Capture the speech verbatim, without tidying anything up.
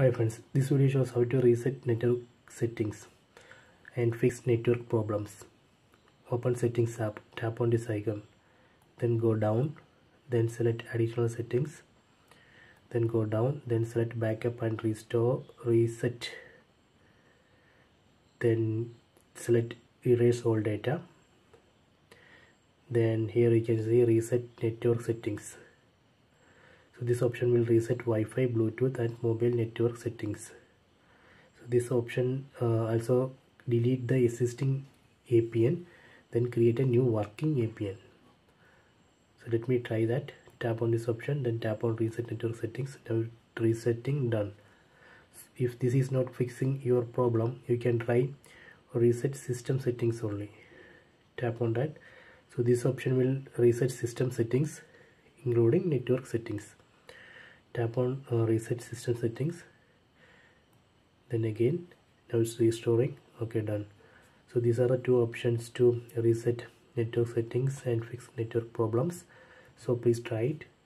Hi friends, this video shows how to reset network settings and fix network problems. Open settings app, tap on this icon, then go down, then select additional settings, then go down, then select backup and restore, reset, then select erase all data. Then here you can see reset network settings. So this option will reset Wi-Fi, Bluetooth and mobile network settings. So this option uh, also delete the existing A P N, then create a new working A P N. So let me try that. Tap on this option, then tap on reset network settings. Now resetting done. If this is not fixing your problem, you can try reset system settings only. Tap on that. So this option will reset system settings including network settings. Tap on uh, reset system settings, then again now it's restoring. Okay, done. So these are the two options to reset network settings and fix network problems. So please try it.